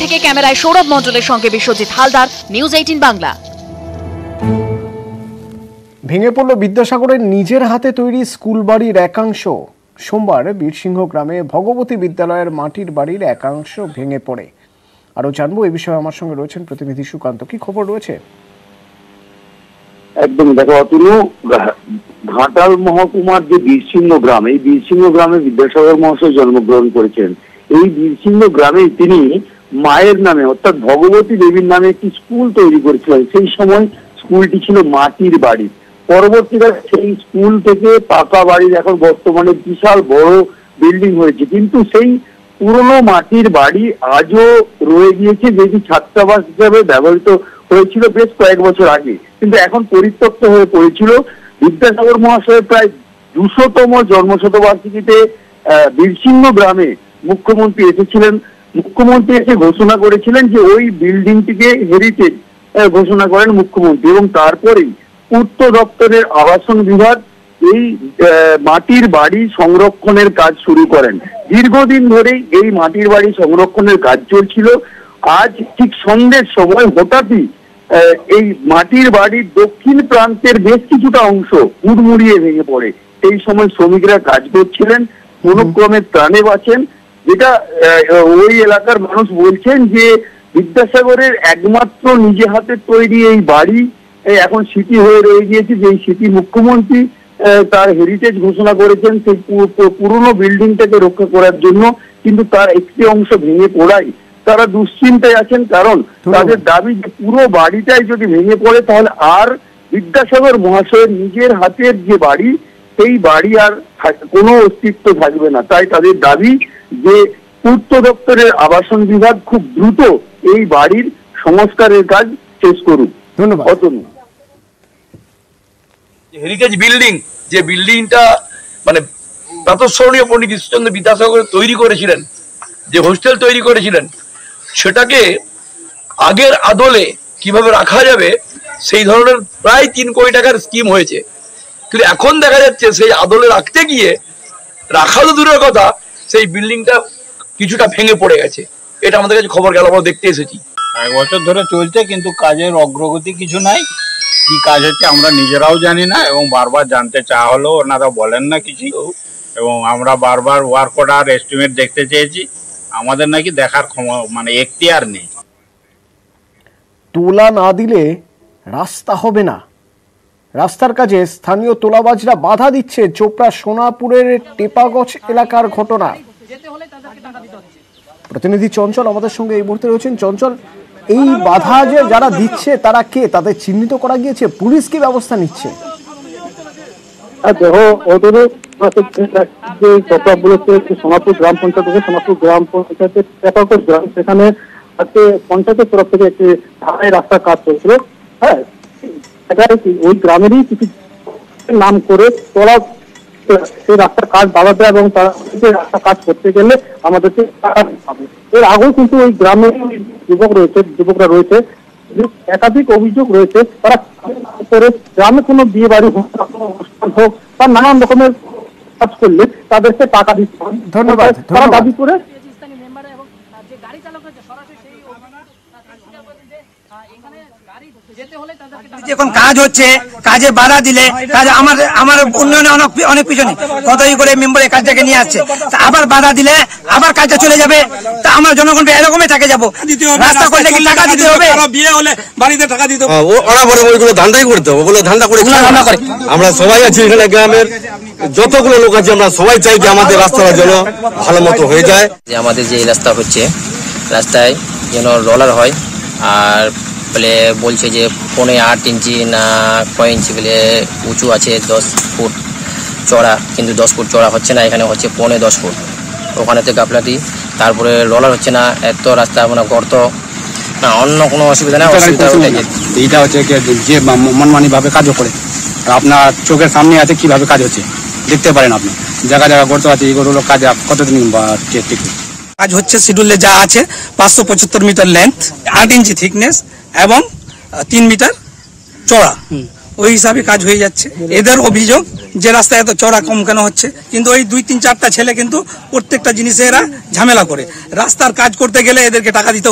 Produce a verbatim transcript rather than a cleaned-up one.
বিরসিংহা থেকে ক্যামেরায় সৌরভ মণ্ডলের সঙ্গে বিশ্বজিৎ হালদার, নিউজ এইটিন বাংলা। ভেঙে পড়ল বিদ্যাসাগরের নিজের হাতে তৈরি স্কুল বাড়ির একাংশ। সোমবার বীরসিংহ গ্রামে ভগবতী বিদ্যালয়ের মাটির বাড়ির একাংশ ভেঙে পড়ে। আরো জানবো এই বিষয়ে, আমার সঙ্গে রয়েছেন প্রতিনিধি সুকান্ত। কি খবর রয়েছে? একদম দেখো অতুলু, ঘাটাল মহকুমার যে বীরসিংহ গ্রাম, এই বীরসিংহ গ্রামে বিদ্যাসাগর মহাশয় জন্মগ্রহণ করেছেন। এই বীরসিংহ গ্রামে তিনি মায়ের নামে অর্থাৎ ভগবতী দেবীর নামে একটি স্কুল তৈরি করেছিলেন। সেই সময় স্কুলটি ছিল মাটির বাড়ি। পরবর্তীকালে সেই স্কুল থেকে পাকা বাড়ির এখন বর্তমানে বিশাল বড় বিল্ডিং হয়েছে, কিন্তু সেই পুরনো মাটির বাড়ি আজও রয়ে গিয়েছে, যেটি ছাত্রাবাস হিসাবে ব্যবহৃত হয়েছিল বেশ কয়েক বছর আগে, কিন্তু এখন পরিত্যক্ত হয়ে পড়েছিল। বিদ্যাসাগর মহাশয়ের প্রায় দুশোতম জন্মশতবার্ষিকীতে বীরসিংহ গ্রামে মুখ্যমন্ত্রী এসেছিলেন। মুখ্যমন্ত্রী এসে ঘোষণা করেছিলেন যে ওই বিল্ডিংটিকে হেরিটেজ ঘোষণা করেন মুখ্যমন্ত্রী, এবং তারপরেই পূর্ত দপ্তরের আবাসন বিভাগ এই মাটির বাড়ি সংরক্ষণের কাজ শুরু করেন। দীর্ঘদিন ধরেই এই মাটির বাড়ি সংরক্ষণের কাজ চলছিল। আজ ঠিক সন্ধ্যের সময় হঠাৎই এই মাটির বাড়ির দক্ষিণ প্রান্তের বেশ কিছুটা অংশ হুড়মুড়িয়ে ভেঙে পড়ে। সেই সময় শ্রমিকরা কাজ করছিলেন, কোনোক্রমে প্রাণে বাঁচেন। যেটা ওই এলাকার মানুষ বলছেন যে বিদ্যাসাগরের একমাত্র নিজে হাতে তৈরি এই বাড়ি এখন স্মৃতি হয়ে রয়ে গিয়েছে। যেই স্মৃতি মুখ্যমন্ত্রী তার হেরিটেজ ঘোষণা করেছেন সেই পুরনো বিল্ডিংটাকে রক্ষা করার জন্য, কিন্তু তার একটি অংশ ভেঙে পড়ায় তারা দুশ্চিন্তায় আছেন। কারণ তাদের দাবি যে পুরো বাড়িটাই যদি ভেঙে পড়ে তাহলে আর বিদ্যাসাগর মহাশয়ের নিজের হাতের যে বাড়ি, সেই বাড়ি আর কোনো অস্তিত্ব থাকবে না। তাই তাদের দাবি যে পূর্ত দপ্তরের আবাসন বিভাগ খুব দ্রুত এই বাড়ির সংস্কারের কাজ শেষ করুক। ধন্যবাদ। হেরিটেজ বিল্ডিং, যে বিল্ডিংটা মানে প্রাতঃস্মরণীয় পণ্ডিত ঈশ্বরচন্দ্র বিদ্যাসাগর তৈরি করেছিলেন, যে হোস্টেল তৈরি করেছিলেন, সেটাকে আগের আদলে কিভাবে রাখা যাবে সেই ধরনের প্রায় তিন কোটি টাকার স্কিম হয়েছে। কিন্তু এখন দেখা যাচ্ছে সেই আদলে রাখতে গিয়ে রাখা তো দূরের কথা, সেই বিল্ডিংটা কিছুটা ভেঙে পড়ে গেছে। এটা আমাদের কাছে খবর গেল, আমরা দেখতে এসেছি। এক বছর ধরে চলছে, কিন্তু কাজের অগ্রগতি কিছু নাই। কি কাজ হচ্ছে আমরা নিজেরাও জানি না, এবং বারবার জানতে চাওয়া হলো, ওনারা বলেন না কিছু। এবং আমরা বারবার ওয়ার্ক অর্ডার এস্টিমেট দেখতে চেয়েছি, আমাদের নাকি দেখার ক্ষমতা মানে এখতিয়ার নেই। তোলা না দিলে রাস্তা হবে না, রাস্তার কাজে স্থানীয় তোলাবাজরা বাধা দিচ্ছে। চোপড়া সোনাপুরের টেপাগছ এলাকার ঘটনা। প্রতিনিধি চঞ্চল আমাদের সঙ্গে এই মুহূর্তে রয়েছেন। চঞ্চল, এই বাধা যে যারা দিচ্ছে তারা কে? তাদের চিহ্নিত করা গিয়েছে? পুলিশ কি ব্যবস্থা নিচ্ছে? সোনাপুর গ্রাম পঞ্চায়েত, সোনাপুর গ্রাম পঞ্চায়েতের টেপাগছ গ্রাম, সেখানে আজকে পঞ্চায়েতের তরফ থেকে একটি ঢালাই রাস্তার কাজ চলছিল। হ্যাঁ, ওই গ্রামেরই কিছু নাম করে তোলা সেই রাস্তার কাজ বাধা দেয়, এবং তারা রাস্তার কাজ করতে গেলে আমাদেরকে এর আগেও কিন্তু ওই গ্রামের যুবক রয়েছে, যুবকরা রয়েছে, একাধিক অভিযোগ রয়েছে। তারা করে গ্রামে কোনো বিয়ে বাড়ি হোক, অনুষ্ঠান হোক বা নানান রকমের কাজ করলে তাদেরকে টাকা দিচ্ছে। ধন্যবাদ। তারা দাবি করে এখন কাজ হচ্ছে, কাজে বাধা দিলে কাজ আমার আমার উন্নয়নে অনেক অনেক পিছনে কতই করে মেম্বারের কাজটাকে নিয়ে আসছে, আবার বাধা দিলে আবার কাজটা চলে যাবে। তা আমরা জনগণকে এরকমই থাকে যাবো, রাস্তা করলে কি টাকা দিতে হবে? বিয়ে হলে বাড়িতে টাকা দিতে হবে, ওরা বলে ওইগুলো ধান্দাই করতে হবে, ওগুলো ধান্দা করে ধান্দা করে। আমরা সবাই আছি এখানে, গ্রামের যতগুলো লোক আছে, আমরা সবাই চাই যে আমাদের রাস্তাটা যেন ভালো মতো হয়ে যায়। যে আমাদের যে রাস্তা হচ্ছে, রাস্তায় যেন রোলার হয়। আর বলে বলছে যে পৌনে আট ইঞ্চি না কয় ইঞ্চি বলে উঁচু আছে, দশ ফুট চড়া, কিন্তু দশ ফুট চড়া হচ্ছে না, এখানে হচ্ছে পৌনে দশ ফুট ওখানেতে গাফলাতি। তারপরে রোলার হচ্ছে না, এত রাস্তা মানে গর্ত না, অন্য কোনো অসুবিধা নেই। অসুবিধা এইটা হচ্ছে যে মনমানিভাবে কাজও করে, আর আপনার চোখের সামনে আছে কীভাবে কাজ হচ্ছে, দেখতে পারেন আপনি জায়গা জায়গা গর্ত আছে, এইগুলো কাজ কতদিন বা টিকবে? কাজ হচ্ছে শিডিউলে যা আছে, পাঁচশো পঁচাত্তর মিটার লেন্থ, আট ইঞ্চি থিকনেস এবং তিন মিটার চড়া, ওই হিসাবে কাজ হয়ে যাচ্ছে। এদের অভিযোগ যে রাস্তা এত চড়া কম কেন হচ্ছে, কিন্তু ওই দুই তিন চারটা ছেলে কিন্তু প্রত্যেকটা জিনিসে এরা ঝামেলা করে। রাস্তার কাজ করতে গেলে এদেরকে টাকা দিতে